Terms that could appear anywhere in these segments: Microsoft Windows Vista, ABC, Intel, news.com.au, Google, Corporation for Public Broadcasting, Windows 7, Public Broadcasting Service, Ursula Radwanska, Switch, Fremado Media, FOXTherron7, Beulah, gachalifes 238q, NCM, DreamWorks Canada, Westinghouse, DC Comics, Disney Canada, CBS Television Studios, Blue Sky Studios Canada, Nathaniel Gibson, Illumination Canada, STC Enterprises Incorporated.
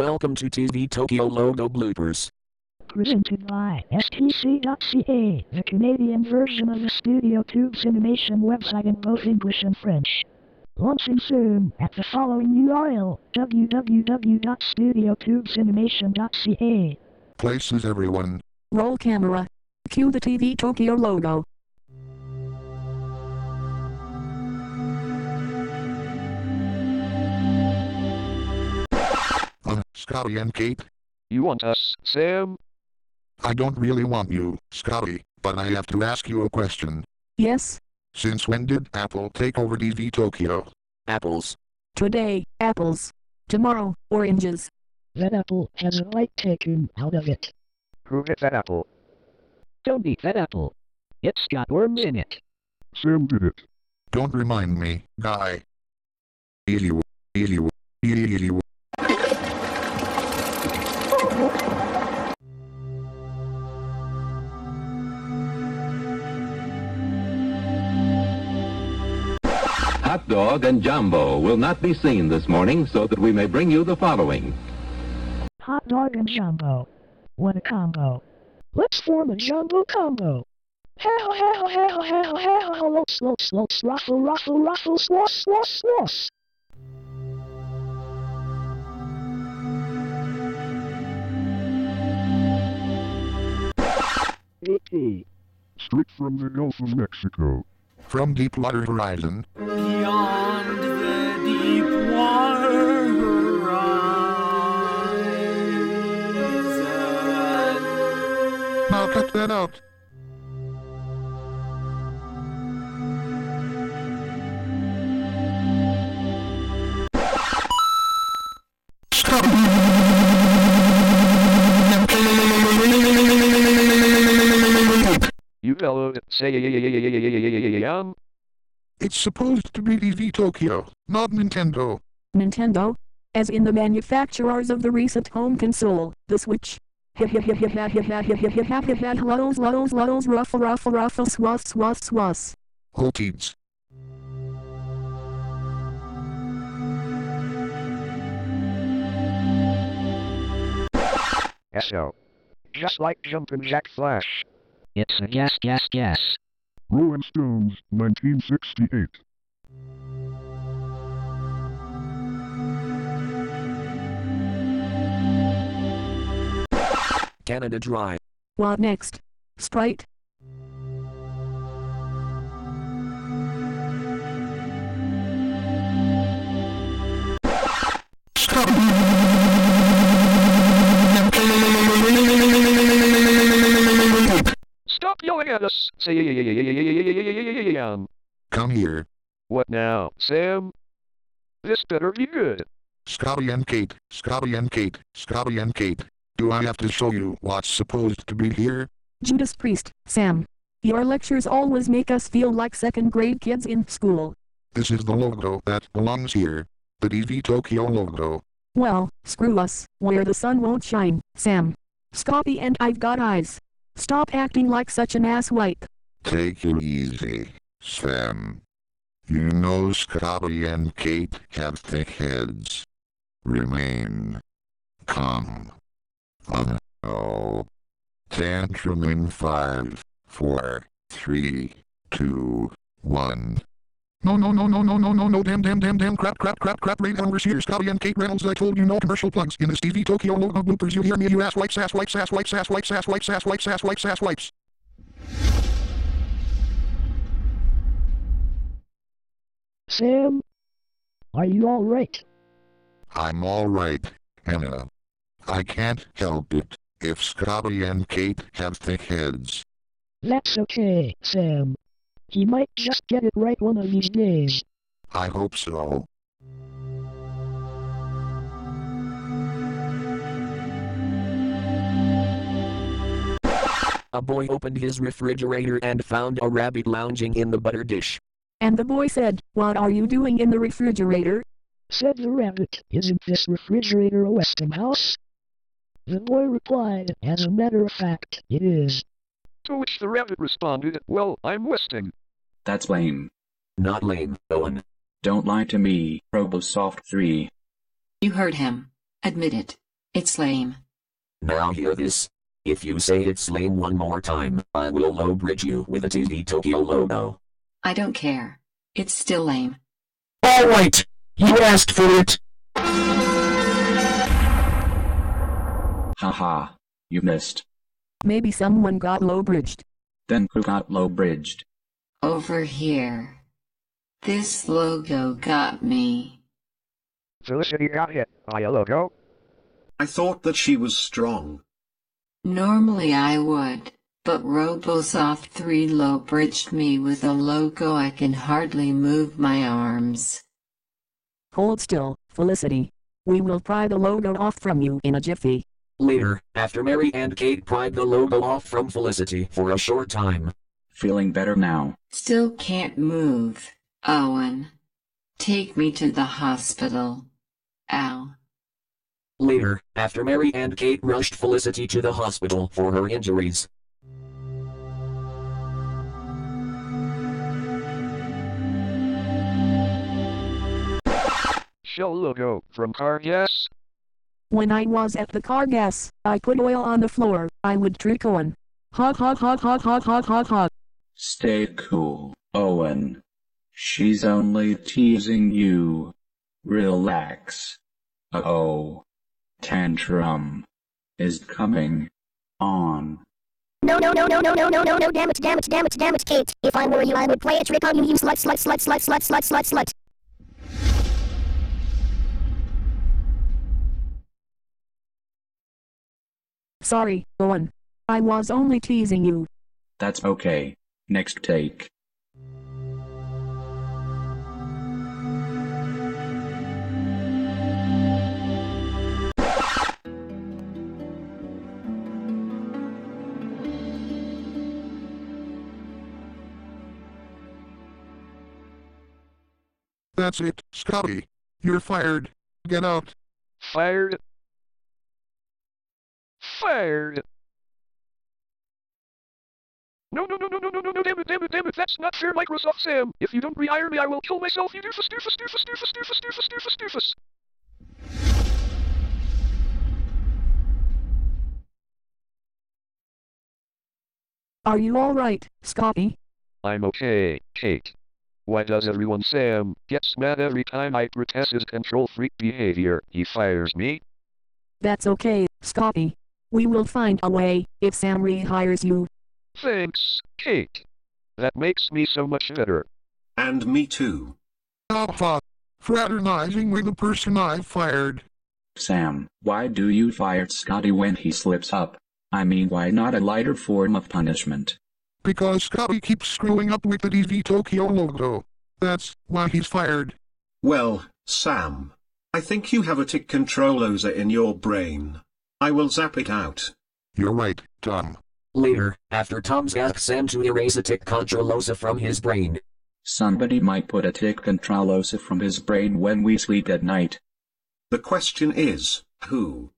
Welcome to TV Tokyo Logo Bloopers. Presented by STC.ca, the Canadian version of the Studio Tubes Animation website in both English and French. Launching soon at the following URL, www.studiotubesanimation.ca. Places everyone. Roll camera. Cue the TV Tokyo logo. Scotty and Kate? You want us, Sam? I don't really want you, Scotty, but I have to ask you a question. Yes? Since when did Apple take over TV Tokyo? Apples. Today, apples. Tomorrow, oranges. That apple has a light taken out of it. Who hit that apple? Don't eat that apple. It's got worms in it. Sam did it. Don't remind me, guy. Hot Dog and Jumbo will not be seen this morning so that we may bring you the following. Hot Dog and Jumbo. What a combo. Let's form a jumbo combo. Hello, hello, hello, hello, hello, hello, slow, slow, ruffle, ruffle, ruffle, sloss, sloss, sloss. Uh-oh. Straight from the Gulf of Mexico. From Deepwater Horizon. Beyond the Deepwater Horizon. Now cut that out. You fellow, say it's supposed to be TV Tokyo, not Nintendo. Nintendo? As in the manufacturers of the recent home console, the Switch. Hellos, ruffle, swass. Whole teams. So, just like Jumpin' Jack Flash. It's a yes. Rolling Stones, 1968. Canada Dry. What next? Sprite? Stop yelling at us, Sam. Come here. What now, Sam? This better be good. Scotty and Kate. Do I have to show you what's supposed to be here? Judas Priest, Sam. Your lectures always make us feel like second grade kids in school. This is the logo that belongs here. The TV Tokyo logo. Well, screw us, where the sun won't shine, Sam. Scotty and I've got eyes. Stop acting like such an asswipe. Take it easy, Sam. You know Scotty and Kate have thick heads. Remain calm. Uh-oh. Tantrum in 5, 4, 3, 2, 1. No, damn, crap, right on, we're here, Scotty and Kate Reynolds, I told you no commercial plugs in this TV Tokyo logo bloopers, you hear me, you ass wipes. Sam? Are you alright? I'm alright, Hannah. I can't help it, if Scotty and Kate have thick heads. That's okay, Sam. He might just get it right one of these days. I hope so. A boy opened his refrigerator and found a rabbit lounging in the butter dish. And the boy said, "What are you doing in the refrigerator?" Said the rabbit, "Isn't this refrigerator a Westinghouse?" The boy replied, "As a matter of fact, it is." To which the rabbit responded, "Well, I'm Westing." That's lame. Not lame, Owen. Don't lie to me, RoboSoft 3. You heard him. Admit it. It's lame. Now hear this. If you say it's lame one more time, I will low bridge you with a TV Tokyo logo. I don't care. It's still lame. Alright! You asked for it! Haha. You missed. Maybe someone got low bridged. Then who got low bridged? Over here. This logo got me. Felicity got hit by a logo. I thought that she was strong. Normally I would, but RoboSoft 3 low bridged me with a logo I can hardly move my arms. Hold still, Felicity. We will pry the logo off from you in a jiffy. Later, after Mary and Kate pried the logo off from Felicity for a short time. Feeling better now? Still can't move, Owen. Take me to the hospital. Ow. Later, after Mary and Kate rushed Felicity to the hospital for her injuries. Show logo from car gas. When I was at the car gas, I put oil on the floor, I would trick Owen. Ha ha ha ha ha ha ha ha. Stay cool, Owen. She's only teasing you. Relax. Uh-oh. Tantrum is coming on. No, damn it, Kate. If I were you, I would play a trick on you, slut. Sorry, Owen. I was only teasing you. That's okay. Next take. That's it, Scotty. You're fired. Get out. Fired. Fired. No, damn it, that's not fair, Microsoft Sam. If you don't rehire me, I will kill myself, you doofus. Are you alright, Scotty? I'm okay, Kate. Why does everyone Sam gets mad every time I protest his control freak behavior? He fires me. That's okay, Scotty. We will find a way if Sam rehires you. Thanks, Kate. That makes me so much better. And me too. Alpha, fraternizing with the person I fired. Sam, why do you fire Scotty when he slips up? I mean, why not a lighter form of punishment? Because Scotty keeps screwing up with the TV Tokyo logo. That's why he's fired. Well, Sam, I think you have a tic controlosa in your brain. I will zap it out. You're right, Tom. Later, after Tom's asked Sam to erase a tic controlosa from his brain. Somebody might put a tic controlosa from his brain when we sleep at night. The question is, who?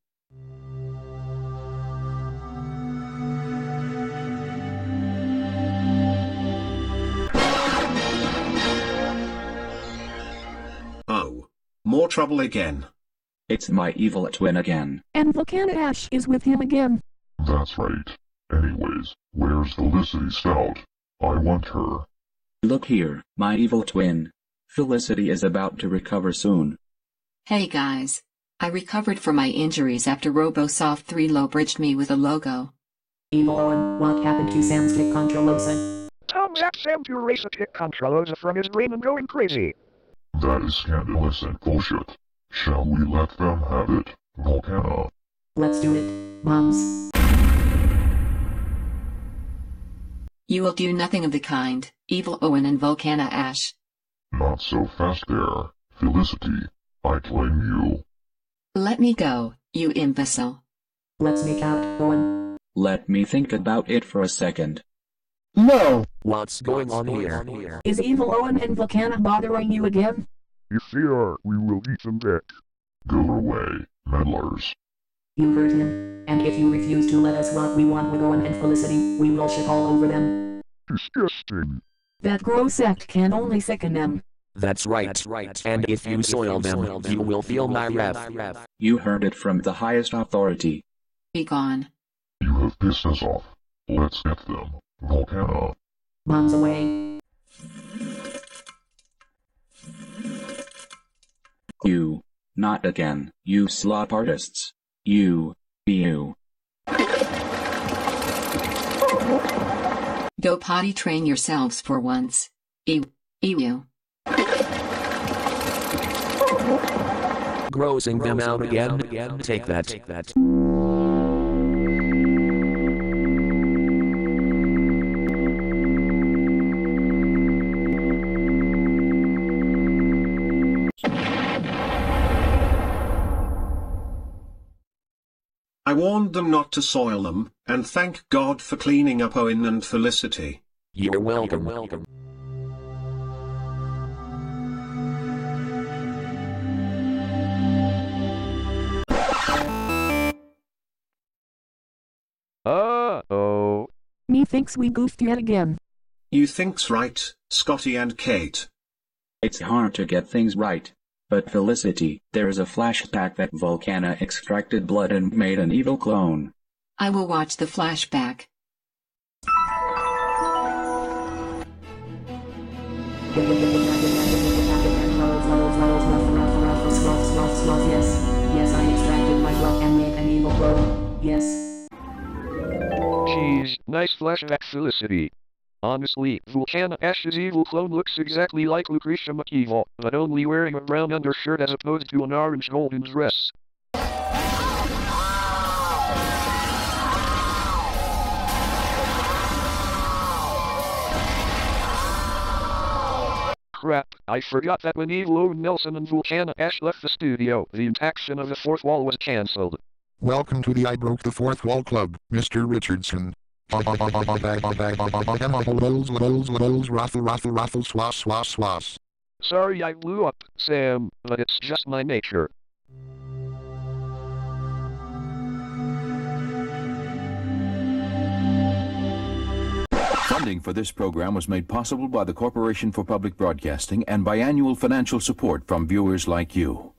Oh. More trouble again. It's my evil twin again. And Volcanash is with him again. That's right. Anyways, where's Felicity Stout? I want her. Look here, my evil twin. Felicity is about to recover soon. Hey guys. I recovered from my injuries after RoboSoft 3 low bridged me with a logo. Evil Owen, what happened to Sam's tic controlosa? Tom zapped Sam to erase a tic controlosa from his brain and going crazy. That is scandalous and bullshit. Shall we let them have it, Volcana? Let's do it, Mums. You will do nothing of the kind, Evil Owen and Volcana Ash. Not so fast there, Felicity. I claim you. Let me go, you imbecile. Let's make out, Owen. Let me think about it for a second. No! What's going on here? Is Evil Owen and Volcana bothering you again? If they are, we will eat them back. Go away, meddlers. You heard him, and if you refuse to let us what we want with Owen and Felicity, we will shit all over them. Disgusting. That gross act can only sicken them. That's right, that's right. And if you soil them, you will feel my wrath. You heard it from the highest authority. Be gone. You have pissed us off. Let's get them, Volcano. Mom's away. You. Not again, you slop artists. You. Be you. Go potty train yourselves for once. Ew. Ew. Grossing them out again. Take that. Take that. I warned them not to soil them, and thank God for cleaning up Owen and Felicity. You're welcome. You're welcome. Uh-oh. Methinks we goofed yet again. You thinks right, Scotty and Kate. It's hard to get things right. But Felicity, there is a flashback that Volcana extracted blood and made an evil clone. I will watch the flashback. Yes, I extracted my blood and made an evil clone. Yes. Jeez, nice flashback, Felicity. Honestly, Volcana Ash's evil clone looks exactly like Lucretia McEvil, but only wearing a brown undershirt as opposed to an orange golden dress. Crap, I forgot that when Evil Owen Nelson and Volcana Ash left the studio, the action of the fourth wall was cancelled. Welcome to the I Broke the Fourth Wall Club, Mr. Richardson. Sorry I blew up, Sam, but it's just my nature. Funding for this program was made possible by the Corporation for Public Broadcasting and by annual financial support from viewers like you.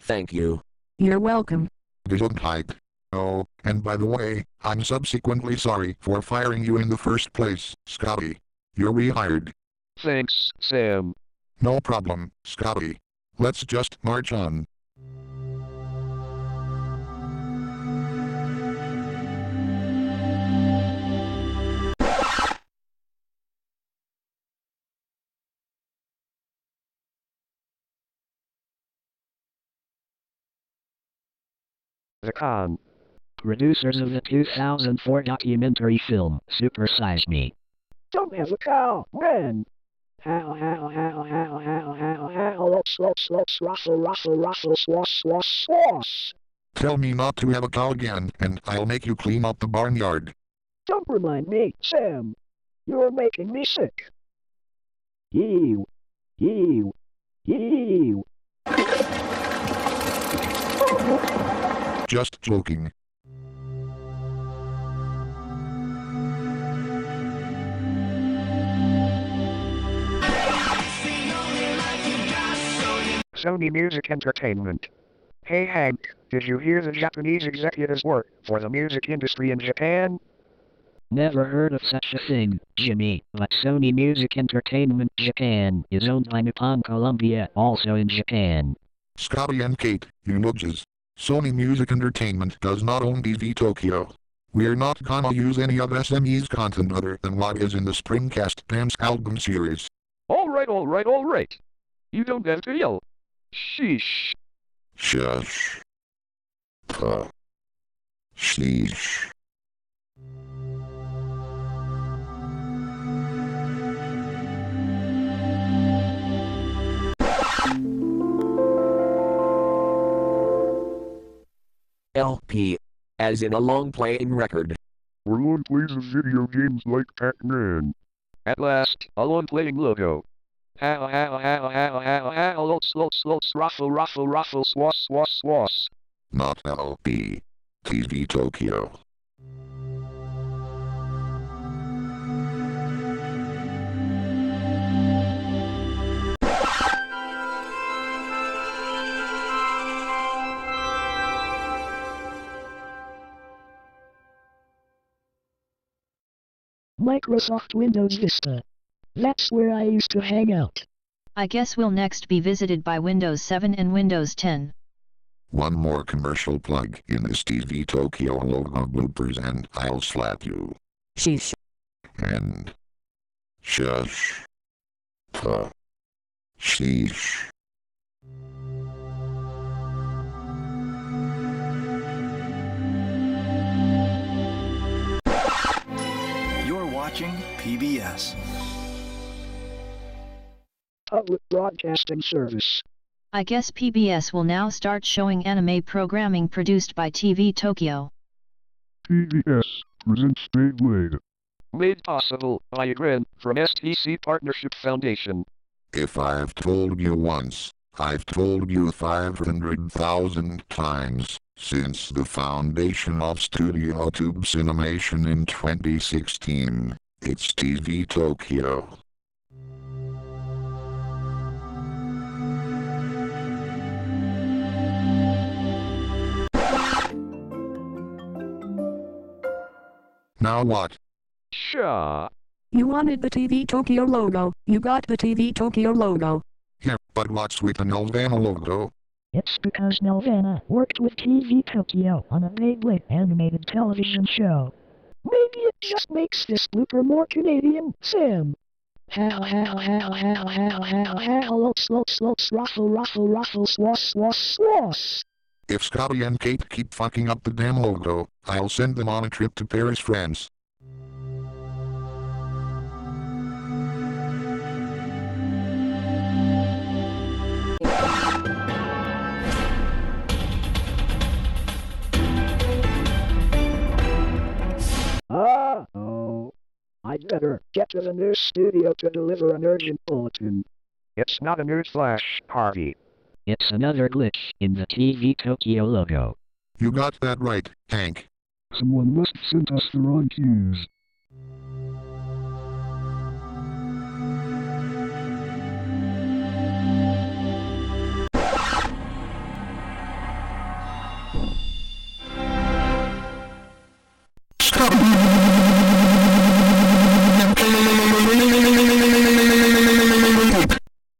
Thank you. You're welcome. Gesundheit. Oh, and by the way, I'm subsequently sorry for firing you in the first place, Scotty. You're rehired. Thanks, Sam. No problem, Scotty. Let's just march on. The Con. Producers of the 2004 documentary film, Super Size Me. Dumb as a cow, man! How, let's ruffle, sauce. Tell me not to have a cow again, and I'll make you clean up the barnyard. Don't remind me, Sam. You're making me sick. Ew. Ew. Ew. Just joking. Sony Music Entertainment. Hey Hank, did you hear the Japanese executives work for the music industry in Japan? Never heard of such a thing, Jimmy, but Sony Music Entertainment Japan is owned by Nippon Columbia, also in Japan. Scotty and Kate, you nudges. Sony Music Entertainment does not own TV Tokyo. We're not gonna use any of SME's content other than what is in the Springcast Dance Album Series. Alright. You don't have to yell. Sheesh. Shush. Puh. Sheesh. LP. As in a long playing record. Alone plays of video games like Pac-Man. At last, a long playing logo. How, lots, ruffle, swass. Not LP. TV Tokyo. Microsoft Windows Vista. That's where I used to hang out. I guess we'll next be visited by Windows 7 and Windows 10. One more commercial plug in this TV Tokyo logo bloopers and I'll slap you. Sheesh. And. Shush. Puh. Sheesh. You're watching PBS. Public Broadcasting Service. I guess PBS will now start showing anime programming produced by TV Tokyo. PBS presents Beyblade Blade. Made possible by a grant from STC Partnership Foundation. If I've told you once, I've told you 500,000 times, since the foundation of Studio Tubes Animation in 2016, it's TV Tokyo. Now what? Sure. You wanted the TV Tokyo logo. You got the TV Tokyo logo. Yeah, but what's with the Nelvana logo? It's because Nelvana worked with TV Tokyo on a Beyblade animated television show. Maybe it just makes this blooper more Canadian, Sam. How hello slow ruffle ruffle swass. If Scotty and Kate keep fucking up the damn logo, I'll send them on a trip to Paris, France. Uh-oh. I'd better get to the news studio to deliver an urgent bulletin. It's not a news flash, Harvey. It's another glitch in the TV Tokyo logo. You got that right, Hank. Someone must have sent us the wrong cues.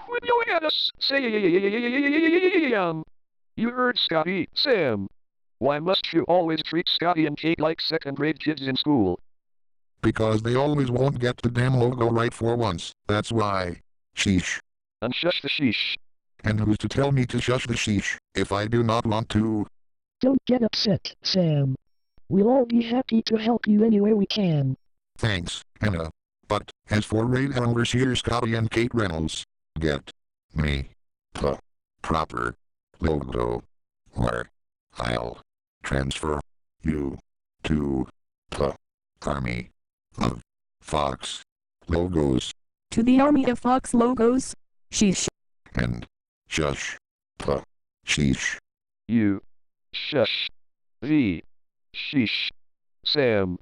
Will you hear us say? You heard Scotty, Sam. Why must you always treat Scotty and Kate like second-grade kids in school? Because they always won't get the damn logo right for once, that's why. Sheesh. And shush the sheesh. And who's to tell me to shush the sheesh, if I do not want to? Don't get upset, Sam. We'll all be happy to help you any way we can. Thanks, Anna. But, as for raid elders here Scotty and Kate Reynolds, get me the proper logo, or I'll transfer you to the army of Fox logos. To the army of Fox logos? Sheesh. And shush the sheesh. You shush the sheesh, Sam.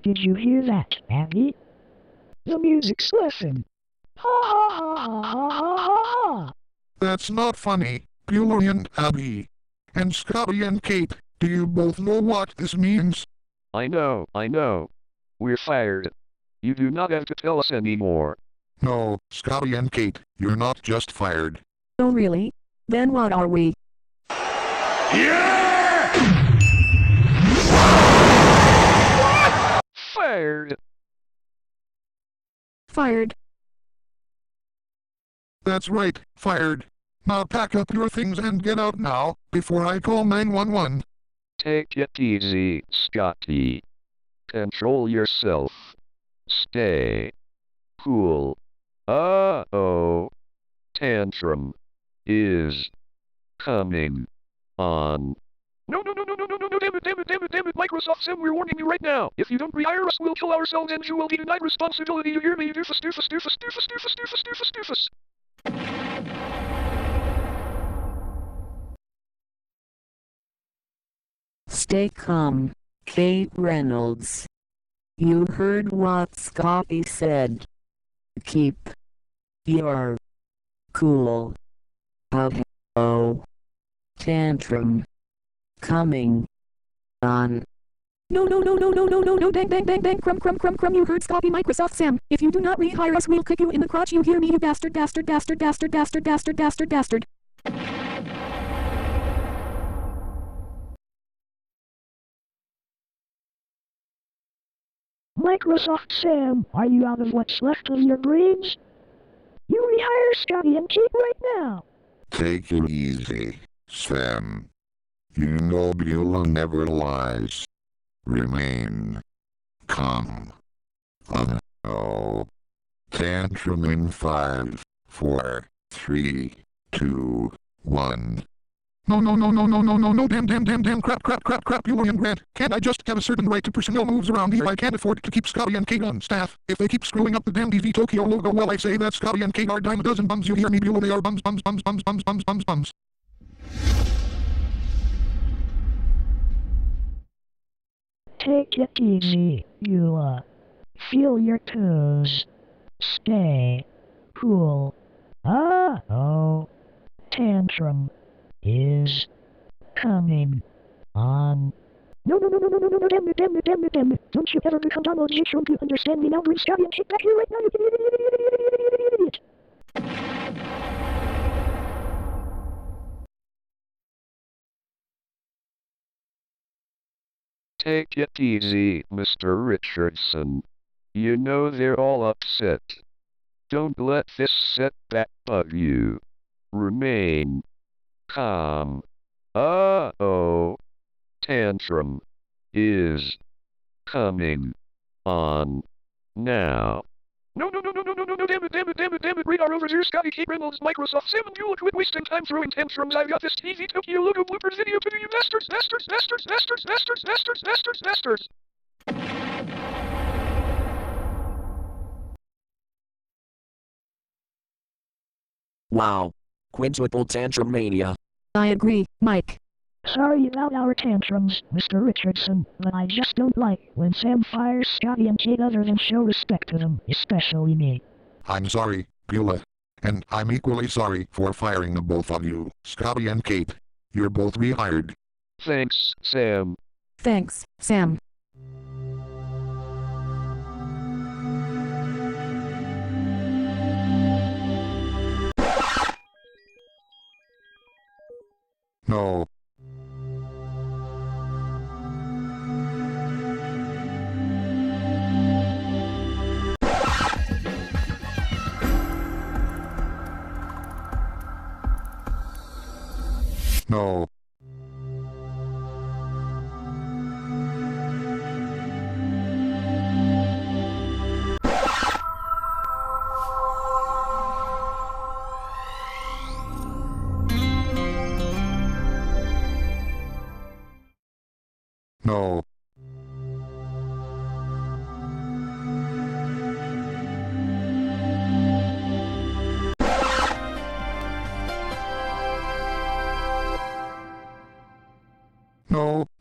Did you hear that, Abby? The music's laughing. Ha ha ha ha ha ha ha! That's not funny, Bueller and Abby. And Scotty and Kate, do you both know what this means? I know. We're fired. You do not have to tell us anymore. No, Scotty and Kate, you're not just fired. Oh really? Then what are we? Yeah! Fired. That's right, fired. Now pack up your things and get out now, before I call 911. Take it easy, Scotty. Control yourself. Stay cool. Uh-oh. Tantrum is coming on. No, damn it, Microsoft Sam, we're warning you right now. If you don't rehire us, we'll kill ourselves and you will be denied responsibility. You hear me, doofus. Stay calm, Kate Reynolds. You heard what Scotty said. Keep. You're. Cool. Oh. Tantrum. Coming. On. No, bang, crum, you heard Scotty, Microsoft Sam. If you do not rehire us, we'll kick you in the crotch, you hear me, you bastard. Microsoft Sam, are you out of what's left of your brains? You rehire Scotty and Kate right now. Take it easy, Sam. You know Beulah never lies. Remain. Come. Tantrum in 5, 4, 3, 2, 1. No, damn, crap, you were in Grant. Can't I just have a certain right to personnel moves around here? I can't afford to keep Scotty and Kate on staff. If they keep screwing up the damn TV Tokyo logo, well, I say that Scotty and Kate are dime a dozen bums, you hear me, Beulah, they are bums. Take it easy, Beulah. Feel your toes. Stay. Cool. Uh-oh. Tantrum. Is. Coming. On. No, damn it. Don't you ever become Donald J. Trump, you understand me now, Bruce Scotty, and take back here right now, you idiot. Take it easy, Mr. Richardson. You know they're all upset. Don't let this setback bug you. Remain. Calm. Uh-oh. Tantrum. Is. Coming. On. Now. No, damn it. Radar over here, Scotty, Kate Reynolds, Microsoft 7, you quit wasting time throwing tantrums. I've got this TV Tokyo logo bloopers video to do, you bastards. Wow. Quintuple tantrum mania. I agree, Mike. Sorry about our tantrums, Mr. Richardson, but I just don't like when Sam fires Scotty and Kate other than show respect to them, especially me. I'm sorry, Beulah. And I'm equally sorry for firing the both of you, Scotty and Kate. You're both rehired. Thanks, Sam. Thanks, Sam. No.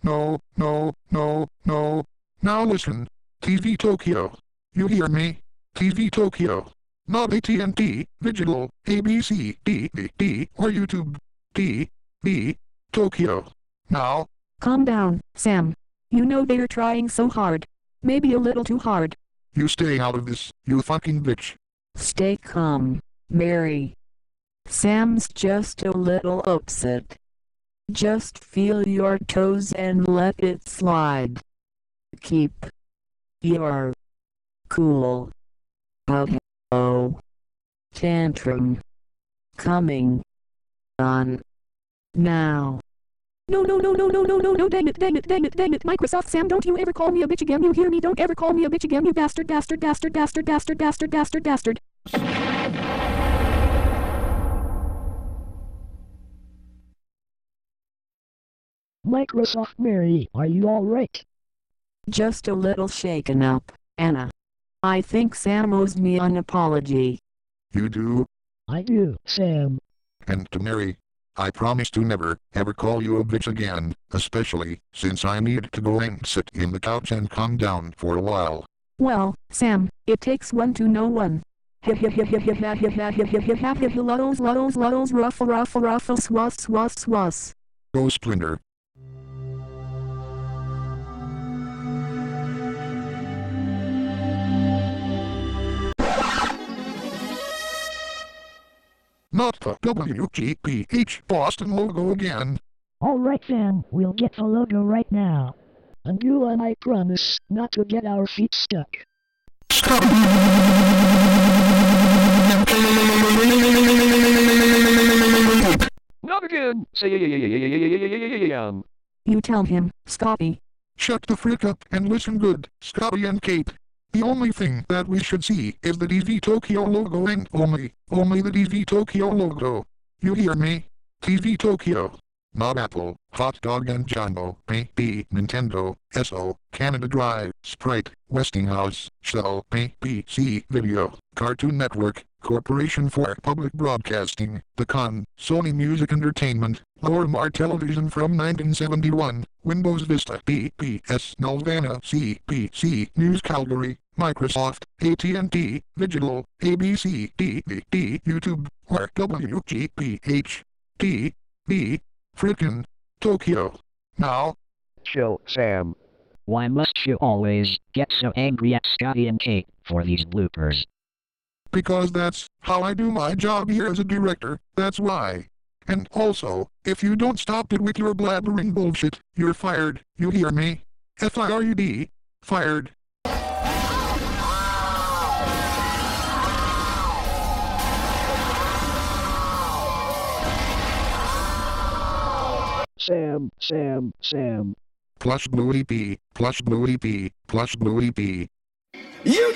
No. No. No. Now listen, TV Tokyo. You hear me? TV Tokyo. Not AT&T, Digital, ABC, DVD, or YouTube. TV Tokyo. Now. Calm down, Sam. You know they're trying so hard. Maybe a little too hard. You stay out of this, you fucking bitch. Stay calm, Mary. Sam's just a little upset. Just feel your toes and let it slide. Keep. Your. Cool. Oh. Tantrum. Coming. On. Now. No, dang it, Microsoft Sam, don't you ever call me a bitch again, you hear me, don't ever call me a bitch again, you bastard. Microsoft Mary, are you alright? Just a little shaken up, Anna. I think Sam owes me an apology. You do? I do, Sam. And to Mary. I promise to never, ever call you a bitch again, especially since I need to go and sit in the couch and calm down for a while. Well, Sam, it takes one to know one. Ghost Splinter. Not the WGPH Boston logo again. Alright then, we'll get the logo right now. A new one, I promise, not to get our feet stuck. Stop. Not again! Sam! You tell him, Scotty. Shut the frick up and listen good, Scotty and Kate. The only thing that we should see is the TV Tokyo logo and only the TV Tokyo logo. You hear me? TV Tokyo. Not Apple, Hot Dog and Jumbo, BP, Nintendo, SO, Canada Drive, Sprite, Westinghouse, Shell, ABC, Video, Cartoon Network, Corporation for Public Broadcasting, The Con, Sony Music Entertainment, Lorimar Television from 1971, Windows Vista, BPS, Nelvana, CBC, News Calgary, Microsoft, AT&T, Digital, ABC, DVD, YouTube, or WGPH-TV. Frickin' Tokyo. Now. Chill, Sam. Why must you always get so angry at Scotty and Kate for these bloopers? Because that's how I do my job here as a director, that's why. And also, if you don't stop it with your blabbering bullshit, you're fired, you hear me? F-I-R-E-D. Fired. Sam. Plush Blue EP. You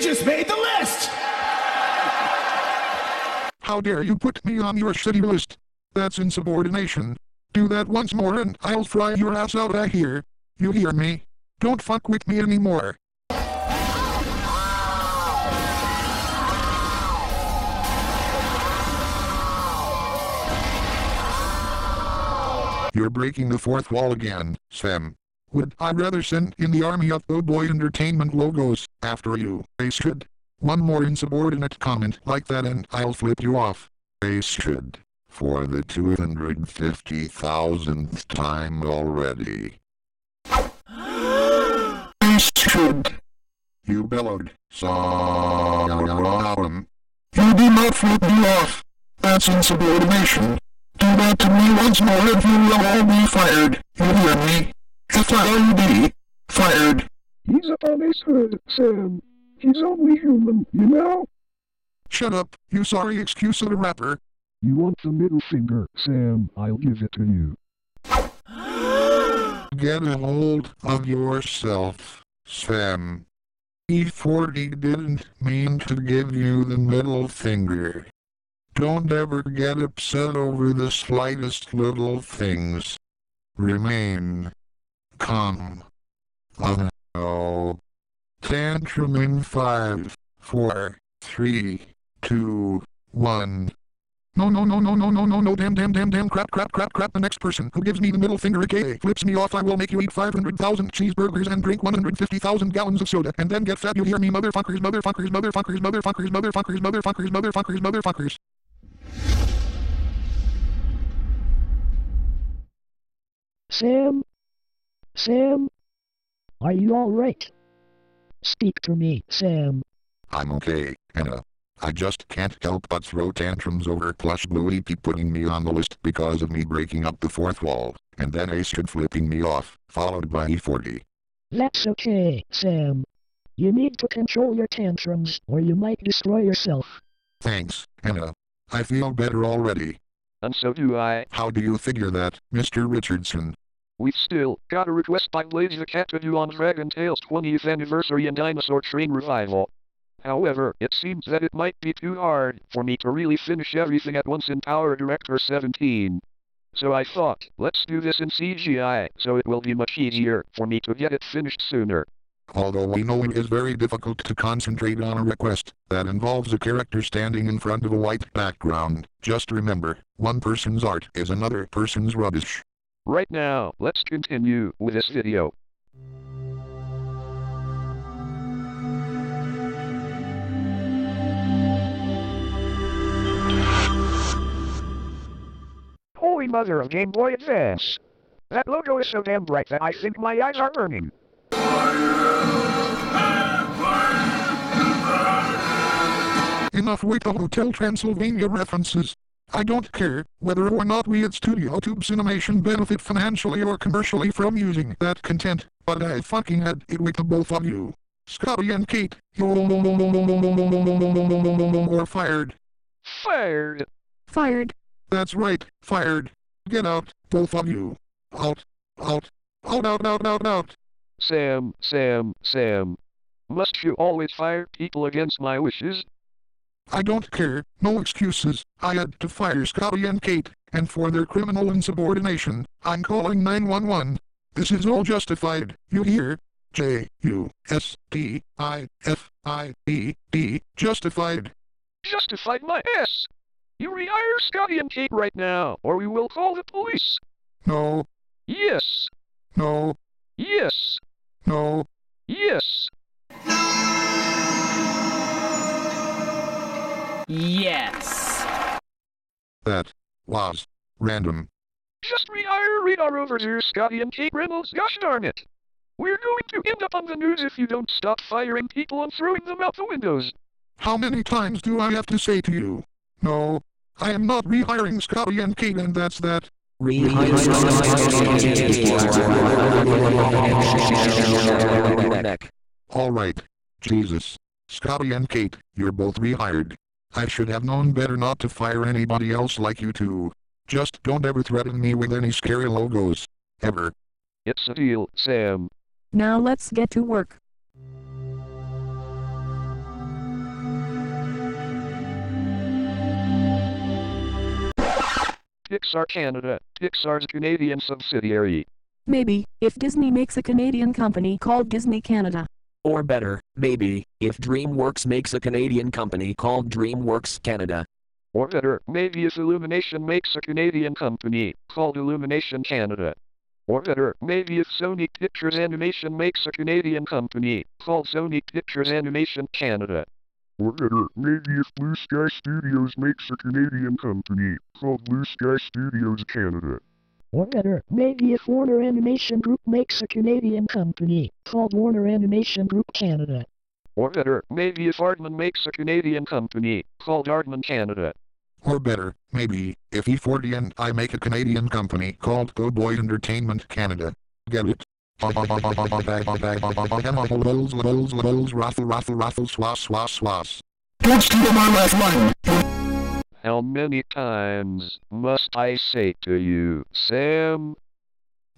just made the list! How dare you put me on your shitty list? That's insubordination. Do that once more and I'll fry your ass out of here. You hear me? Don't fuck with me anymore. You're breaking the fourth wall again, Sam. Would I rather send in the army of Doughboy Entertainment logos after you? They should. One more insubordinate comment like that and I'll flip you off. They should. For the 250,000th time already. They should. You bellowed. You do not flip me off. That's insubordination. Do that to me once more and you will all be fired. You hear me? F-I-R-E-D. Fired. He's a honest hood, Sam. He's only human, you know? Shut up, you sorry excuse of a rapper. You want the middle finger, Sam, I'll give it to you. Get a hold of yourself, Sam. E-40 didn't mean to give you the middle finger. Don't ever get upset over the slightest little things. Remain calm. Tantrum in 5, 4, 3, 2, 1. No, damn, crap, the next person who gives me the middle finger aka flips me off, I will make you eat 500,000 cheeseburgers and drink 150,000 gallons of soda, and then get fat, you hear me, motherfuckers. Sam? Are you alright? Speak to me, Sam. I'm okay, Anna. I just can't help but throw tantrums over Plush Blue EP putting me on the list because of me breaking up the fourth wall, and then Astrid flipping me off, followed by E40. That's okay, Sam. You need to control your tantrums or you might destroy yourself. Thanks, Anna. I feel better already. And so do I. How do you figure that, Mr. Richardson? We've still got a request by Lady the Cat to do on Dragon Tales 20th Anniversary and Dinosaur Train Revival. However, it seems that it might be too hard for me to really finish everything at once in Power Director 17. So I thought, let's do this in CGI, so it will be much easier for me to get it finished sooner. Although we know it is very difficult to concentrate on a request that involves a character standing in front of a white background, just remember, one person's art is another person's rubbish. Right now, let's continue with this video. Holy mother of Game Boy Advance. That logo is so damn bright that I think my eyes are burning. Enough with the Hotel Transylvania references. I don't care whether or not we at Studio Tubes Animation benefit financially or commercially from using that content, but I fucking had it with the both of you. Scotty and Kate, you're fired. Fired. Fired. That's right, fired. Get out, both of you. Out. Out. Out, out, out, out, out. Sam. Must you always fire people against my wishes? I don't care, no excuses. I had to fire Scotty and Kate, and for their criminal insubordination, I'm calling 911. This is all justified, you hear? Justified. Justified. Justified my ass! You rehire Scotty and Kate right now, or we will call the police. No. Yes. No. Yes. No. Yes. Yes. That was random. Just read our overseers, Scotty and Kate Reynolds, gosh darn it. We're going to end up on the news if you don't stop firing people and throwing them out the windows. How many times do I have to say to you? No, I am not rehiring Scotty and Kate, and that's that. Alright. Jesus. Scotty and Kate, you're both rehired. I should have known better not to fire anybody else like you two. Just don't ever threaten me with any scary logos. Ever. It's a deal, Sam. Now let's get to work. Pixar Canada, Pixar's Canadian subsidiary. Maybe, if Disney makes a Canadian company called Disney Canada. Or better, maybe, if DreamWorks makes a Canadian company called DreamWorks Canada. Or better, maybe if Illumination makes a Canadian company called Illumination Canada. Or better, maybe if Sony Pictures Animation makes a Canadian company called Sony Pictures Animation Canada. Or better, maybe if Blue Sky Studios makes a Canadian company called Blue Sky Studios Canada. Or better, maybe if Warner Animation Group makes a Canadian company called Warner Animation Group Canada. Or better, maybe if Aardman makes a Canadian company called Aardman Canada. Or better, maybe, if E40 and I make a Canadian company called Go Boy Entertainment Canada. Get it? How many times must I say to you, Sam?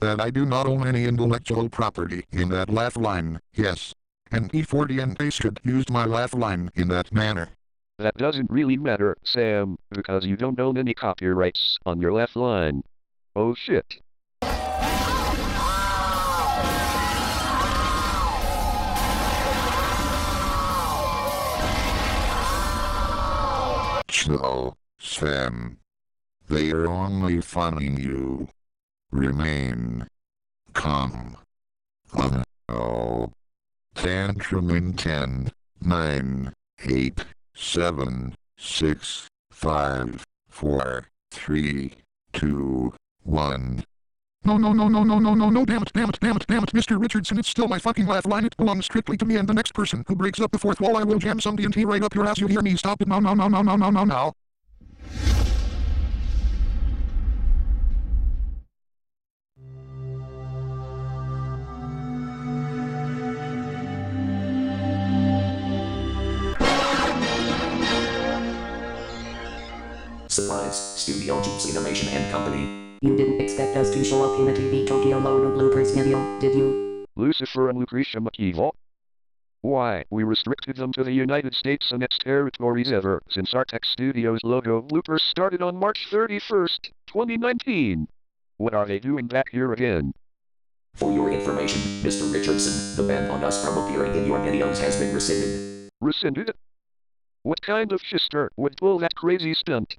That I do not own any intellectual property in that laugh line, yes. And E40 and they should use my laugh line in that manner. That doesn't really matter, Sam, because you don't own any copyrights on your laugh line. Oh shit. So, Sam, they are only funning you. Remain calm. Tantrum in 10, 9, 8, 7, 6, 5, 4, 3, 2, 1. No, damn it, Mr. Richardson, it's still my fucking laugh line, it belongs strictly to me, and the next person who breaks up the fourth wall I will jam some D&T right up your ass, you hear me, stop it, now. Supplies, Studio Tubes Animation and Company. You didn't expect us to show up in a TV Tokyo load of bloopers video, did you? Lucifer and Lucretia McEvil? Why, we restricted them to the United States and its territories ever since our tech studio's logo bloopers started on March 31st, 2019. What are they doing back here again? For your information, Mr. Richardson, the ban on us from appearing in your videos has been rescinded. Rescinded? What kind of shyster would pull that crazy stunt?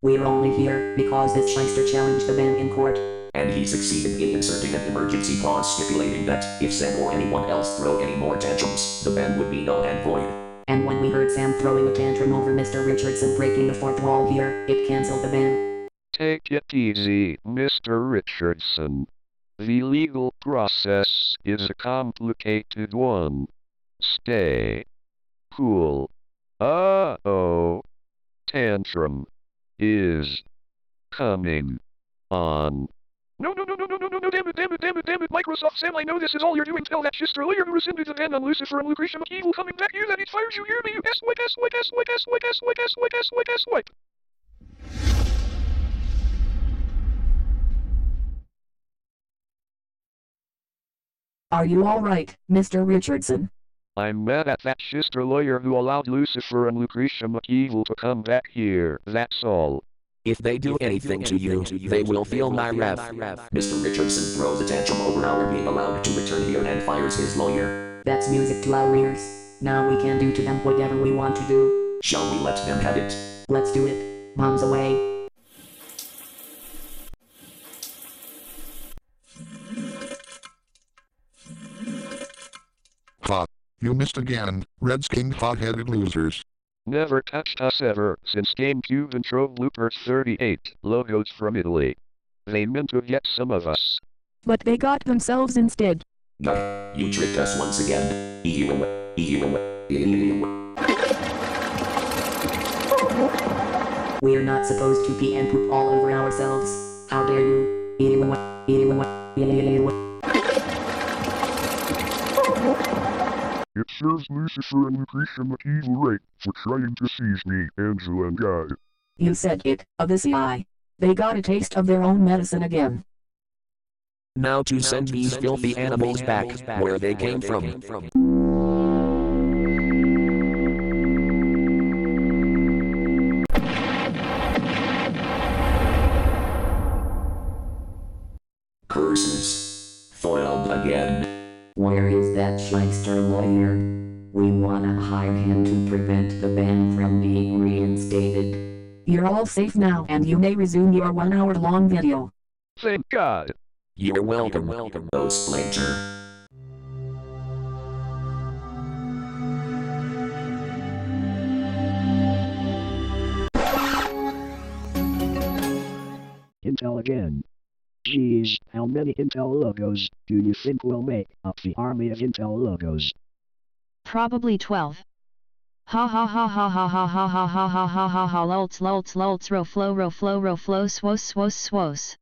We're only here because this shyster challenged the ban in court. And he succeeded in inserting an emergency clause stipulating that, if Sam or anyone else throw any more tantrums, the ban would be null and void. And when we heard Sam throwing a tantrum over Mr. Richardson breaking the fourth wall here, it cancelled the ban. Take it easy, Mr. Richardson. The legal process is a complicated one. Stay cool. Uh-oh. Tantrum is coming on. No, damn it, Microsoft Sam, I know this is all you're doing. Tell that just earlier you rescinded the ban on Lucifer and Lucretia McEvil coming back here, that it fires you, hear me, you swipe. Are you alright, Mr. Richardson? I'm mad at that shister lawyer who allowed Lucifer and Lucretia McEvil to come back here, that's all. If they do anything to you, they will feel my wrath. Mr. Richardson throws a tantrum over our being allowed to return here and fires his lawyer. That's music to our ears. Now we can do to them whatever we want to do. Shall we let them have it? Let's do it. Mom's away. Ha! You missed again, Redskin hot-headed losers. Never touched us ever since GameCube and Trove Looper 38, logos from Italy. They meant to get some of us. But they got themselves instead. No, you tricked us once again. Ew. We're not supposed to pee and poop all over ourselves. How dare you? Ew. It serves Lucifer and Lucretia McEvil right for trying to seize me, Angela and Guy. You said it, of the CI. They got a taste of their own medicine again. Now to send these filthy animals back where they came from. Curses. Foiled again. Where is that shyster lawyer? We wanna hire him to prevent the ban from being reinstated. You're all safe now and you may resume your 1 hour long video. Thank God. You're welcome, oh splinter. Intel again. Jeez, how many Intel logos do you think will make up the army of Intel logos? Probably 12. Ha lolts ro flow swos.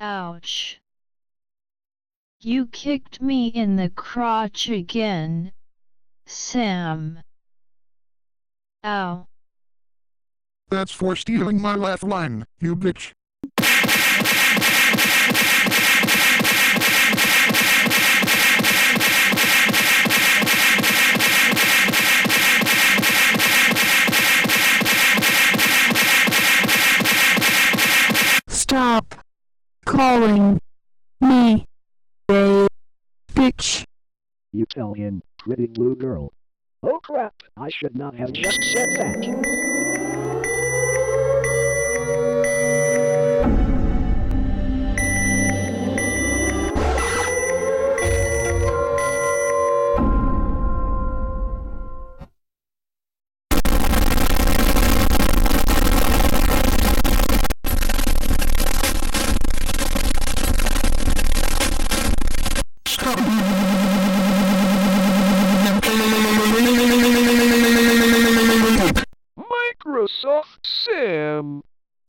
Ouch. You kicked me in the crotch again, Sam. Ow. That's for stealing my laugh line, you bitch. Stop calling me a bitch. You tell him, pretty blue girl. Oh crap, I should not have just said that.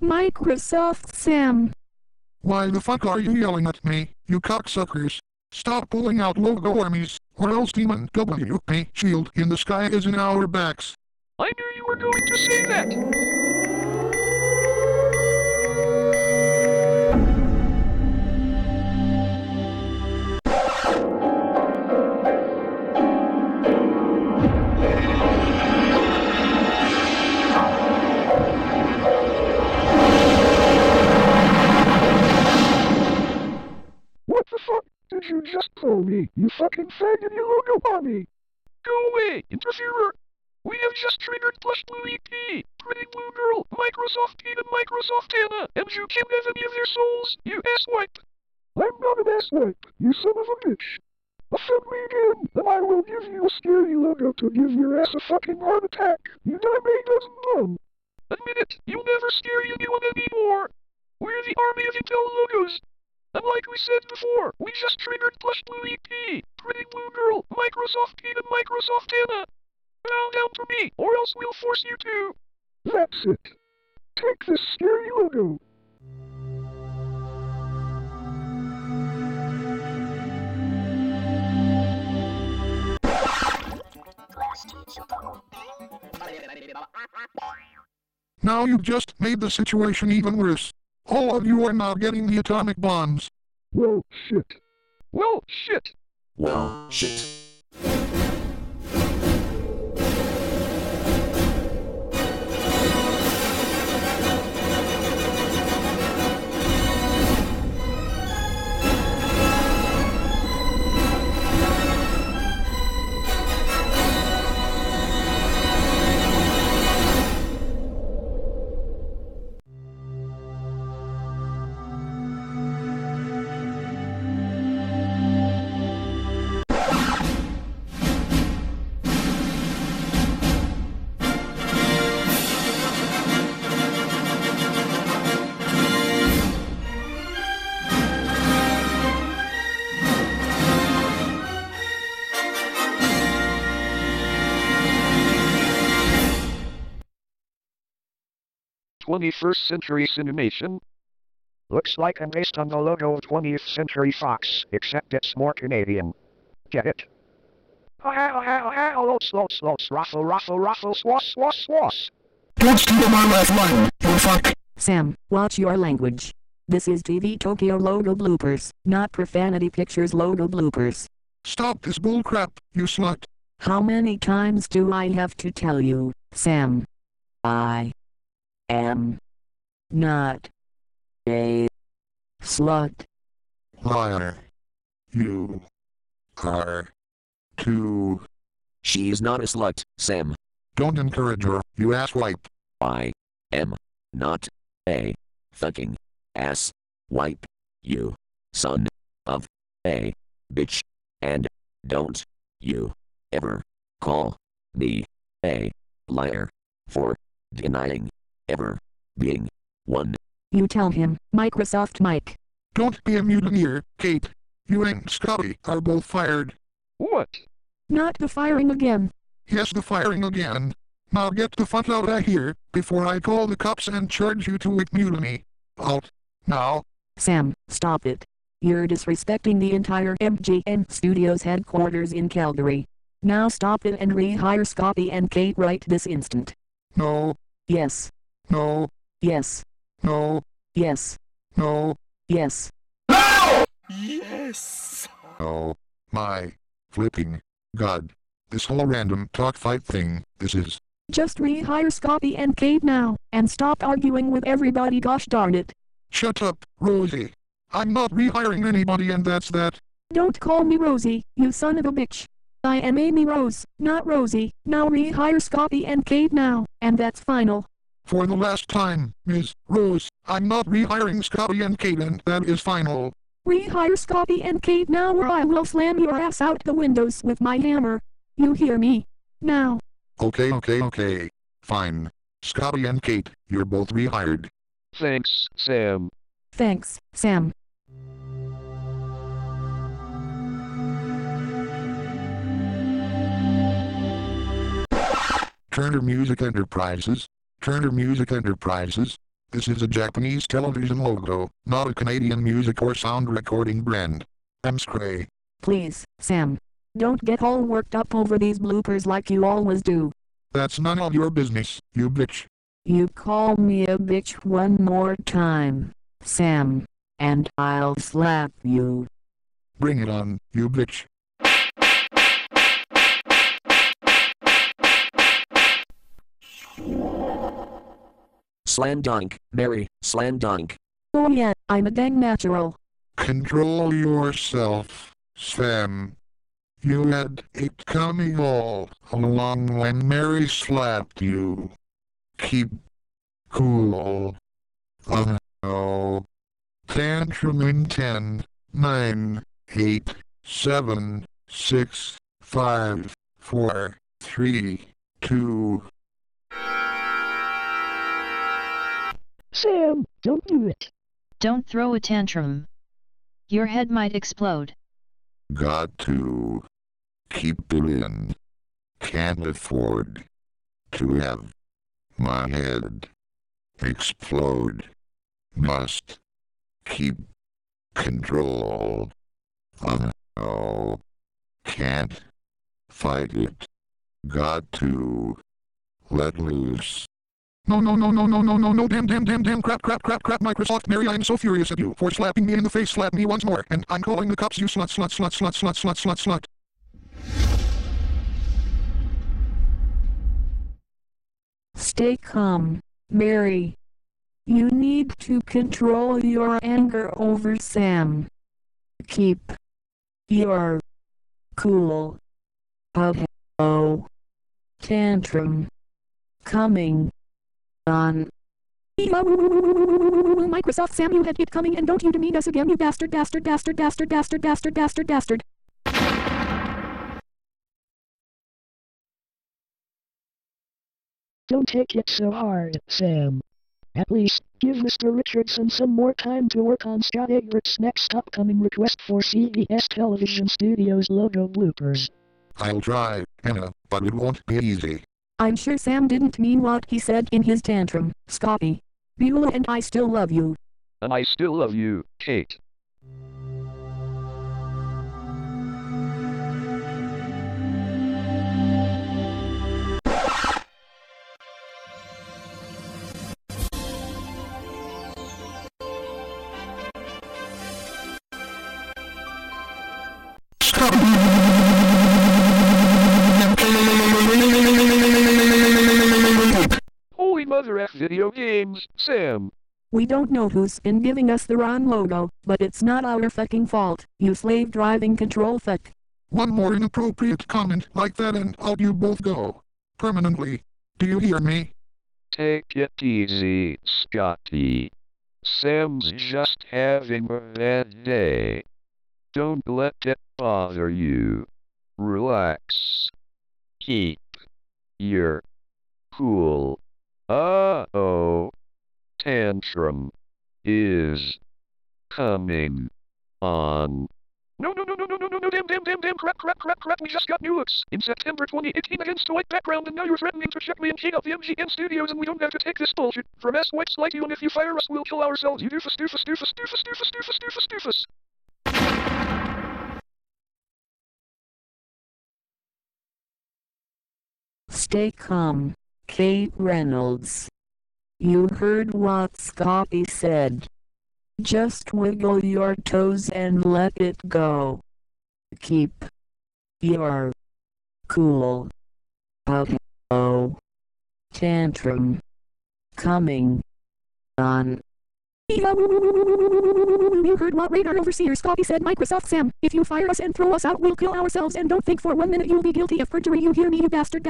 Microsoft Sam. Why the fuck are you yelling at me, you cocksuckers? Stop pulling out logo armies, or else Demon WP Shield in the sky is in our backs. I knew you were going to say that. What the fuck did you just pull me, you fucking fag in your logo army? Go away, interferer! We have just triggered Plush Blue EP, Pretty Blue Girl, Microsoft Pete and Microsoft Anna, and you can't have any of their souls, you asswipe! I'm not an asswipe, you son of a bitch! Should we begin? Then I will give you a scary logo to give your ass a fucking heart attack. You gotta make us dumb. Admit it, you'll never scare anyone anymore. We're the army of Intel logos. And like we said before, we just triggered plush blue EP, pretty blue girl, Microsoft Kate and Microsoft Anna. Bow down to me, or else we'll force you to. That's it. Take this scary logo. Now you've just made the situation even worse. All of you are now getting the atomic bombs. Well, shit. Well, shit. Well, shit. "21st Century Cinemation? Looks like I'm based on the logo of 20th Century Fox, except it's more Canadian. Get it? Ruffle, ruffle, ruffle, swass, swass, swass. Touch to my left line, you fuck. Sam, watch your language. This is TV Tokyo logo bloopers, not Profanity Pictures logo bloopers. Stop this bullcrap, you slut. How many times do I have to tell you, Sam? I am not a slut. Liar. You are too. She is not a slut, Sam. Don't encourage her, you asswipe. I am not a fucking asswipe, you son of a bitch. And don't you ever call me a liar for denying ever being one. You tell him, Microsoft Mike. Don't be a mutineer, Kate. You and Scotty are both fired. What? Not the firing again. Yes, the firing again. Now get the fuck out of here, before I call the cops and charge you with mutiny. Out. Now. Sam, stop it. You're disrespecting the entire MGM Studios headquarters in Calgary. Now stop it and rehire Scotty and Kate right this instant. No. Yes. No. Yes. No. Yes. No. Yes. No! Yes! Oh, my flipping God. This whole random talk fight thing, this is... Just rehire Scotty and Kate now, and stop arguing with everybody, gosh darn it. Shut up, Rosie. I'm not rehiring anybody and that's that. Don't call me Rosie, you son of a bitch. I am Amy Rose, not Rosie. Now rehire Scotty and Kate now, and that's final. For the last time, Ms. Rose, I'm not rehiring Scotty and Kate and that is final. Rehire Scotty and Kate now or I will slam your ass out the windows with my hammer. You hear me? Now. Okay. Fine. Scotty and Kate, you're both rehired. Thanks, Sam. Thanks, Sam. Turner Music Enterprises. Turner Music Enterprises. This is a Japanese television logo, not a Canadian music or sound recording brand. I'm Scray. Please, Sam. Don't get all worked up over these bloopers like you always do. That's none of your business, you bitch. You call me a bitch one more time, Sam, and I'll slap you. Bring it on, you bitch. Slam dunk, Mary, slam dunk. Oh yeah, I'm a dang natural. Control yourself, Sam. You had it coming all along when Mary slapped you. Keep cool. Oh. Tantrum in 10, 9, 8, 7, 6, 5, 4, 3, 2. Sam, don't do it. Don't throw a tantrum. Your head might explode. Got to. Keep it in. Can't afford to have my head explode. Must keep control. Oh, can't fight it. Got to let loose. No, damn, crap, Microsoft, Mary, I am so furious at you for slapping me in the face. Slap me once more, and I'm calling the cops, you slut. Stay calm, Mary. You need to control your anger over Sam. Keep your cool. Oh, tantrum coming on. Microsoft Sam, you had it coming, and don't you demean us again, you bastard. Don't take it so hard, Sam. At least, give Mr. Richardson some more time to work on Scott Eggert's next upcoming request for CBS Television Studios logo bloopers. I'll try, Anna, but it won't be easy. I'm sure Sam didn't mean what he said in his tantrum, Scotty. Beulah and I still love you. And I still love you, Kate. Holy mother F video games, Sam. We don't know who's been giving us the wrong logo, but it's not our fucking fault, you slave driving control fuck. One more inappropriate comment like that and out you both go. Permanently. Do you hear me? Take it easy, Scotty. Sam's just having a bad day. Don't let it bother you. Relax. Keep your cool. Uh-oh. Tantrum is coming on. No, damn, crap, we just got new looks in September 2018 against a white background, and now you're threatening to check me and Kate out the MGM Studios, and we don't have to take this bullshit from S-whites like you, and if you fire us, we'll kill ourselves, you doofus. Stay calm, Kate Reynolds. You heard what Scotty said. Just wiggle your toes and let it go. Keep your cool. Oh, tantrum coming on. You heard what radar overseer Scotty said, Microsoft Sam. If you fire us and throw us out, we'll kill ourselves, and don't think for 1 minute you'll be guilty of perjury. You hear me, you bastard.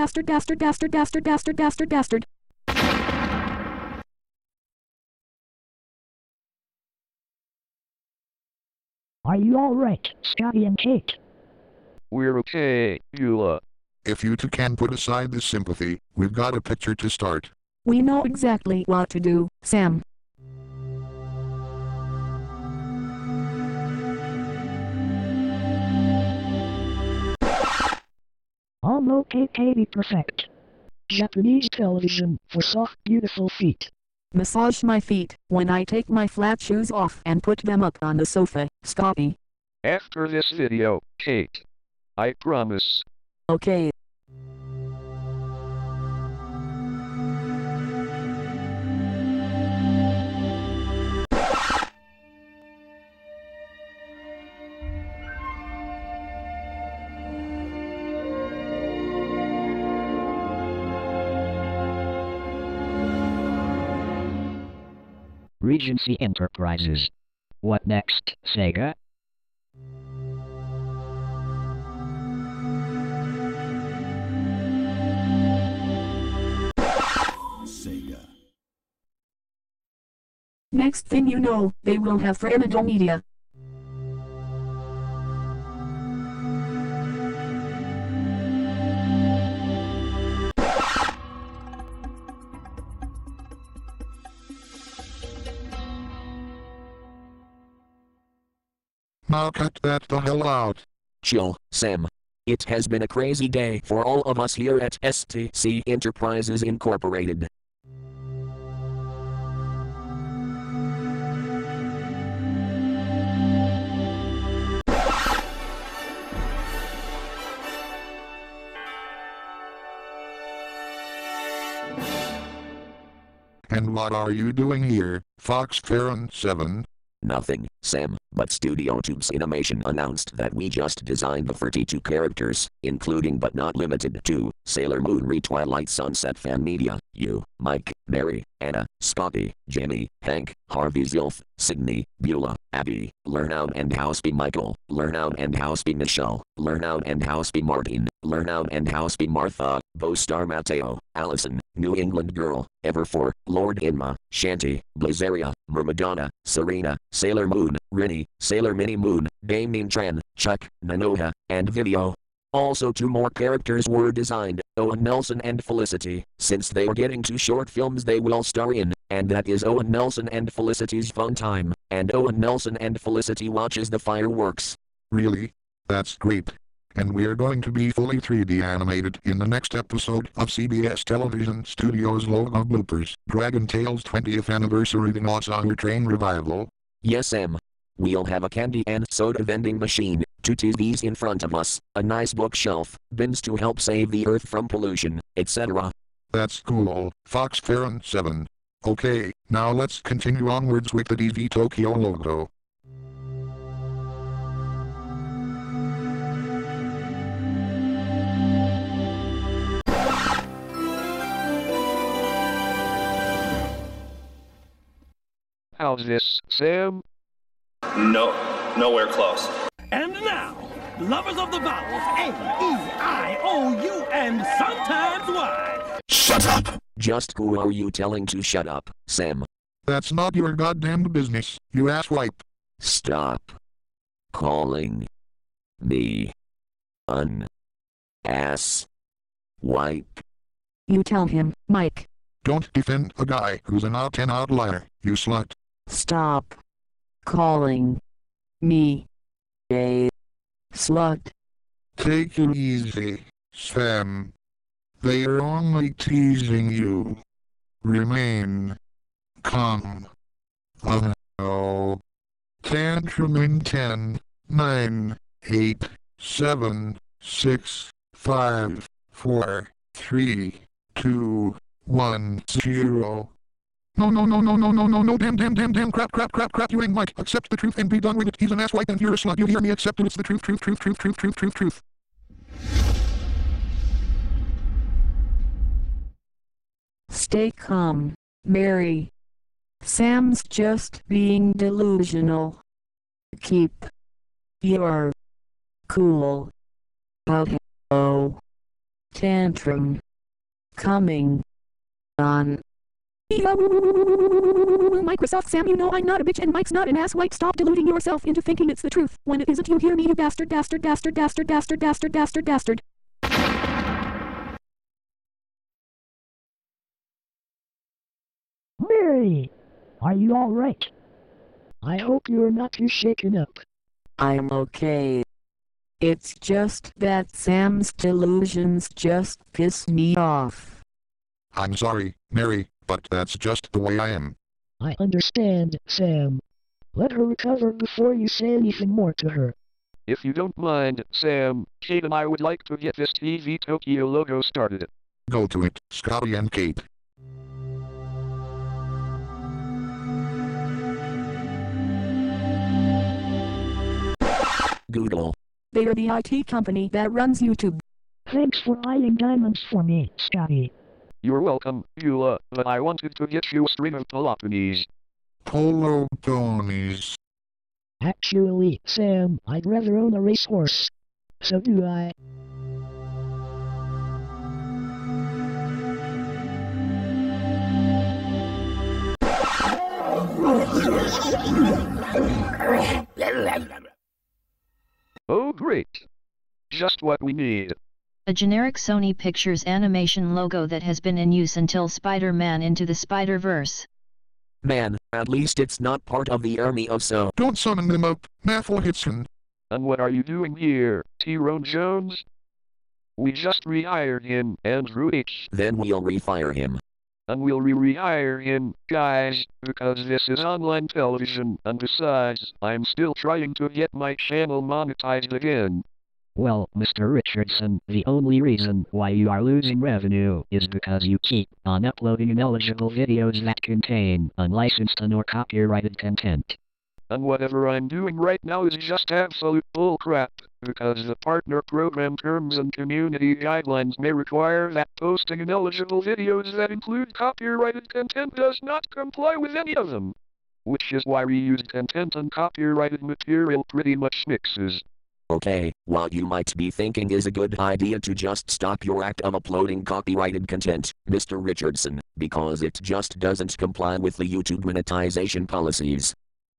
Are you alright, Scotty and Kate? We're okay, Beulah. If you two can put aside the sympathy, we've got a picture to start. We know exactly what to do, Sam. Almost KKB perfect. Japanese television for soft, beautiful feet. Massage my feet when I take my flat shoes off and put them up on the sofa, Scotty. After this video, Kate. I promise. Okay. Regency Enterprises. What next, Sega? Sega. Next thing you know, they will have Fremado Media. Now cut that the hell out. Chill, Sam. It has been a crazy day for all of us here at STC Enterprises Incorporated. And what are you doing here, FOXTherron7? Nothing, Sam, but Studio Tubes Animation announced that we just designed the 32 characters, including but not limited to Sailor Moon, Retwilight Sunset, Fan Media, you, Mike, Mary, Anna, Scotty, Jamie, Hank, Harvey, Zilf, Sydney, Beulah, Abby, Learnout and Houseby Michael, Learnout and Houseby Michelle, Learnout and Houseby Martin, Learnout and Houseby Martha, Bo Star Mateo, Allison, New England Girl, Everfor, Lord Inma, Shanti, Blazaria, Myrmidonna, Serena, Sailor Moon, Rini, Sailor Mini Moon, Damien Tran, Chuck, Nanoha, and Vivio. Also 2 more characters were designed, Owen Nelson and Felicity, since they are getting 2 short films they will star in, and that is Owen Nelson and Felicity's Fun Time, and Owen Nelson and Felicity Watches the Fireworks. Really? That's great. And we're going to be fully 3D animated in the next episode of CBS Television Studios' Load of Bloopers, Dragon Tales 20th Anniversary The Naughty Train Revival. Yes, Sam. We'll have a candy and soda vending machine, 2 TVs in front of us, a nice bookshelf, bins to help save the earth from pollution, etc. That's cool, FOXTherron7. Okay, now let's continue onwards with the TV Tokyo logo. How's this, Sam? No, nowhere close. And now, lovers of the vowels A-E-I-O-U and sometimes Y. Shut up! Just who are you telling to shut up, Sam? That's not your goddamned business, you asswipe. Stop calling me an asswipe. You tell him, Mike. Don't defend a guy who's an out and out liar, you slut. Stop calling me a slut. Take it easy, Sam. They are only teasing you. Remain calm. Tantrum in 10, 9, 8, 7, 6, 5, 4, 3, 2, 1-0. No, damn, crap, you ain't Mike. Accept the truth and be done with it. He's an asswipe and you're a slut. You hear me? Accept it. It's the truth. Stay calm, Mary. Sam's just being delusional. Keep your cool. Oh, tantrum coming on. Microsoft Sam, you know I'm not a bitch and Mike's not an asswipe. Stop deluding yourself into thinking it's the truth when it isn't. You hear me, you bastard. Mary, are you alright? I hope you're not too shaken up. I'm okay. It's just that Sam's delusions just piss me off. I'm sorry, Mary, but that's just the way I am. I understand, Sam. Let her recover before you say anything more to her. If you don't mind, Sam, Kate and I would like to get this TV Tokyo logo started. Go to it, Scotty and Kate. Google. They are the IT company that runs YouTube. Thanks for buying diamonds for me, Scotty. You're welcome, Beulah, but I wanted to get you a stream of Peloponies. Polo ponies. Actually, Sam, I'd rather own a racehorse. So do I. Oh great. Just what we need. A generic Sony Pictures Animation logo that has been in use until Spider-Man Into the Spider-Verse. Man, At least it's not part of the army of so. Don't summon them up, Maffle Hitson. And what are you doing here, T-Road Jones? We just re-hired him, Andrew H. Then we'll re-fire him. And we'll re-hire him, guys, because this is online television, and besides, I'm still trying to get my channel monetized again. Well, Mr. Richardson, the only reason why you are losing revenue is because you keep on uploading ineligible videos that contain unlicensed and or copyrighted content. And whatever I'm doing right now is just absolute bullcrap, because the partner program terms and community guidelines may require that posting ineligible videos that include copyrighted content does not comply with any of them. Which is why reused content and copyrighted material pretty much mixes. Okay, what you might be thinking is a good idea to just stop your act of uploading copyrighted content, Mr. Richardson, because it just doesn't comply with the YouTube monetization policies.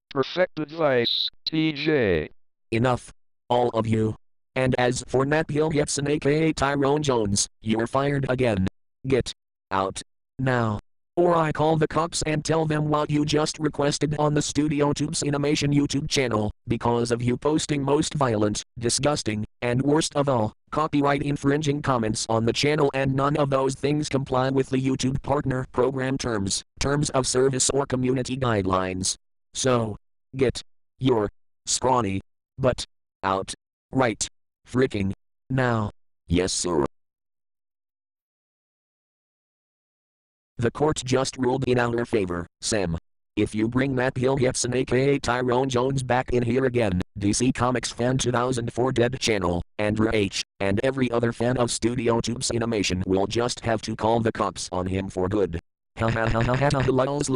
Perfect advice, TJ. Enough. All of you. And as for Nathaniel Gibson aka Tyrone Jones, you're fired again. Get out. Now. Or I call the cops and tell them what you just requested on the Studio Tubes Animation YouTube channel, because of you posting most violent, disgusting, and worst of all, copyright infringing comments on the channel, and none of those things comply with the YouTube Partner Program terms of service or community guidelines. So, get your scrawny butt out. Right. Freaking. Now. Yes, sir. The court just ruled in our favor, Sam. If you bring that Hill Gibson aka Tyrone Jones back in here again, DC Comics Fan 2004 Dead Channel, Andrew H., and every other fan of Studio Tubes Animation will just have to call the cops on him for good. Ha ha ha ha ha ha lulls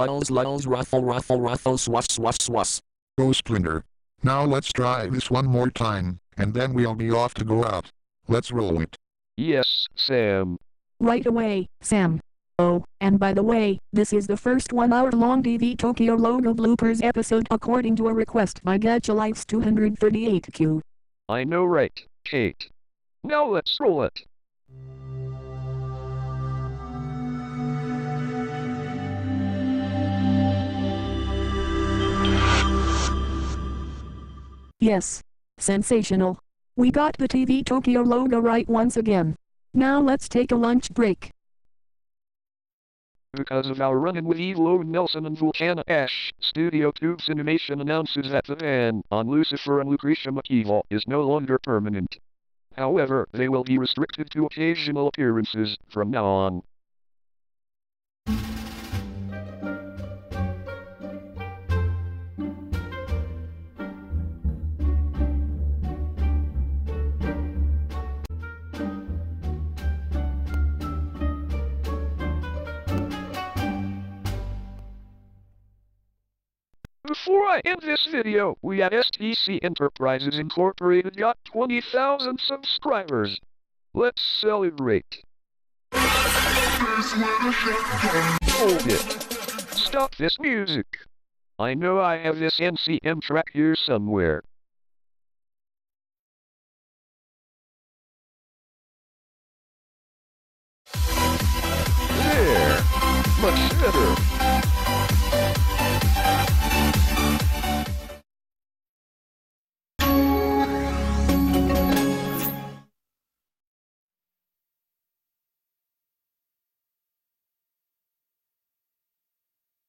ruffle ruffle ruffle swash swash swash. Go Splinter. Now let's try this one more time, and then we'll be off to go out. Let's roll it. Yes, Sam. Right away, Sam. Oh, and by the way, this is the first one-hour-long TV Tokyo logo bloopers episode according to a request by Gacha Life's 238Q. I know, right, Kate. Now let's roll it. Yes. Sensational. We got the TV Tokyo logo right once again. Now let's take a lunch break. Because of our run-in with Elo Nelson and Vulcana Ash, Studio Tubes Animation announces that the ban on Lucifer and Lucretia McEvil is no longer permanent. However, they will be restricted to occasional appearances from now on. Before I end this video, we at STC Enterprises Incorporated got 20,000 subscribers. Let's celebrate. Hold it. Stop this music. I know I have this NCM track here somewhere. There. Much better.